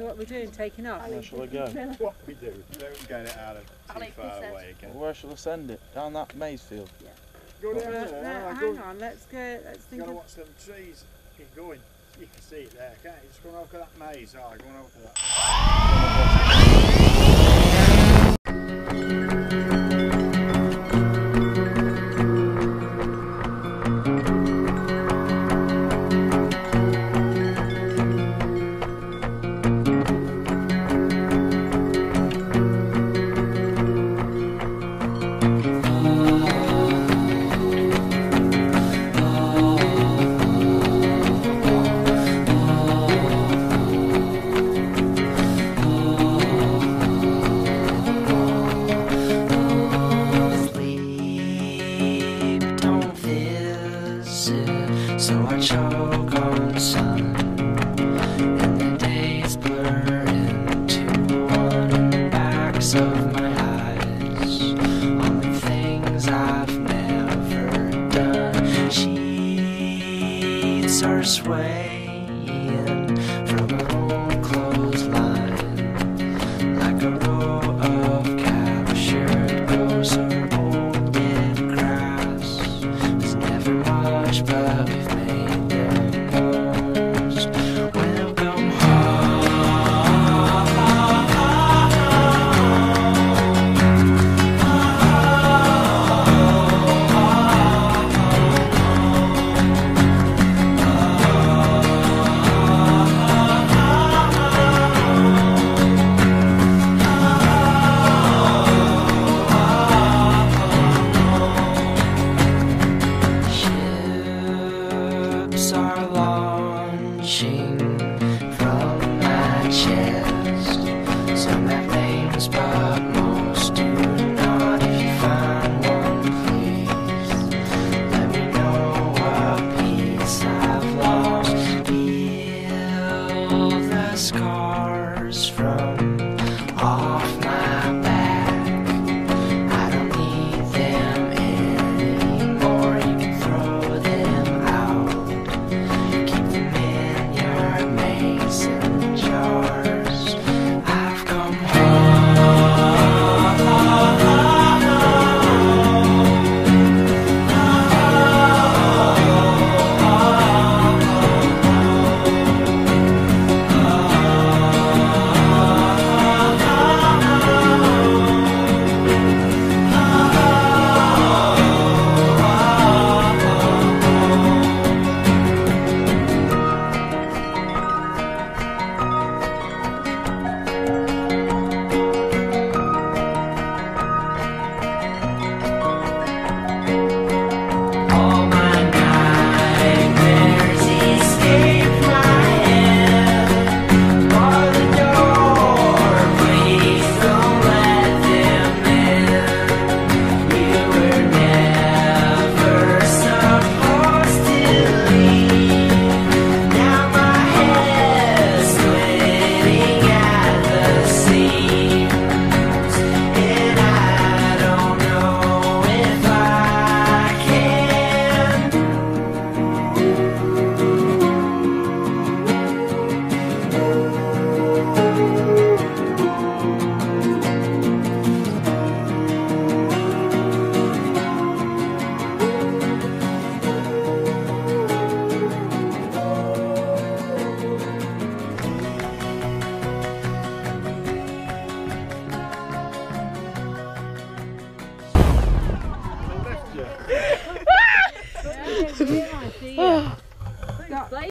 So what we're doing, taking off? Where shall I go? What we do, don't get it out of too far away again. Well, where shall I send it? Down that maize field? Yeah. Go down there. No, hang on, let's go, let's think of... You've got to watch them trees. Keep going. You can see it there, can't you? Just going over that maize. Oh, going over that.